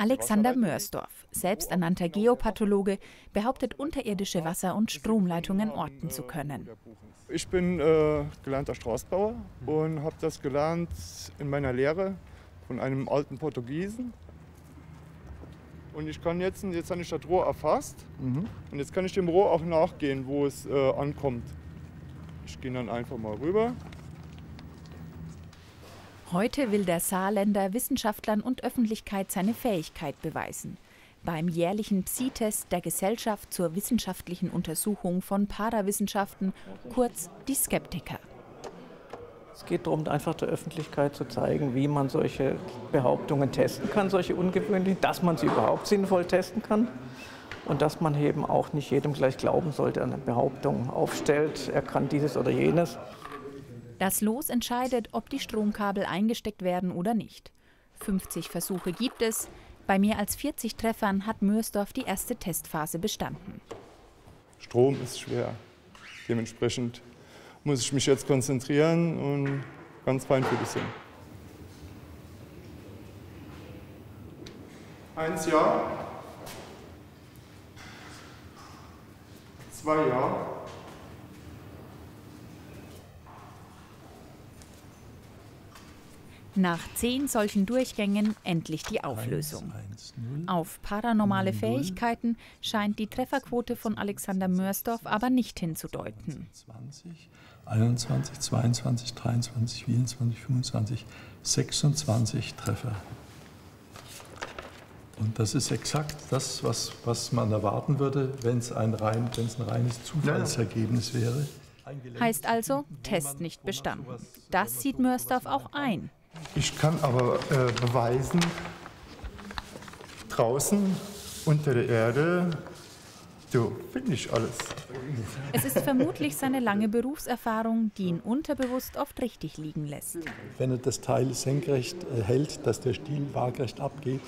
Alexander Mörsdorf, selbsternannter Geopathologe, behauptet, unterirdische Wasser- und Stromleitungen orten zu können. Ich bin gelernter Straßenbauer und habe das gelernt in meiner Lehre von einem alten Portugiesen. Und ich kann jetzt habe ich das Rohr erfasst und jetzt kann ich dem Rohr auch nachgehen, wo es ankommt. Ich gehe dann einfach mal rüber. Heute will der Saarländer Wissenschaftlern und Öffentlichkeit seine Fähigkeit beweisen. Beim jährlichen Psi-Test der Gesellschaft zur wissenschaftlichen Untersuchung von Parawissenschaften, kurz die Skeptiker. Es geht darum, einfach der Öffentlichkeit zu zeigen, wie man solche Behauptungen testen kann, solche ungewöhnlichen, dass man sie überhaupt sinnvoll testen kann. Und dass man eben auch nicht jedem gleich glauben sollte, eine Behauptung aufstellt, er kann dieses oder jenes. Das Los entscheidet, ob die Stromkabel eingesteckt werden oder nicht. 50 Versuche gibt es. Bei mehr als 40 Treffern hat Mörsdorf die erste Testphase bestanden. Strom ist schwer. Dementsprechend muss ich mich jetzt konzentrieren und ganz feinfühlig sein. 1 Ja. 2 Ja. Nach 10 solchen Durchgängen endlich die Auflösung. Auf paranormale Fähigkeiten scheint die Trefferquote von Alexander Mörsdorf aber nicht hinzudeuten. 20, 21, 22, 23, 24, 25, 26 Treffer. Und das ist exakt das, was man erwarten würde, wenn es ein reines Zufallsergebnis wäre. Heißt also, Test nicht bestanden. Das sieht Mörsdorf auch ein. Ich kann aber beweisen, draußen unter der Erde, so finde ich alles. Es ist vermutlich seine lange Berufserfahrung, die ihn unterbewusst oft richtig liegen lässt. Wenn er das Teil senkrecht hält, dass der Stiel waagrecht abgeht,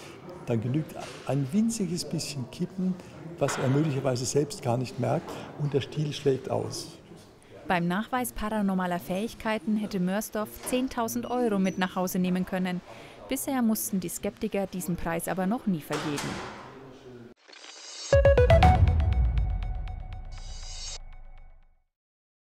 dann genügt ein winziges bisschen Kippen, was er möglicherweise selbst gar nicht merkt, und der Stiel schlägt aus. Beim Nachweis paranormaler Fähigkeiten hätte Mörsdorf 10.000 € mit nach Hause nehmen können. Bisher mussten die Skeptiker diesen Preis aber noch nie vergeben.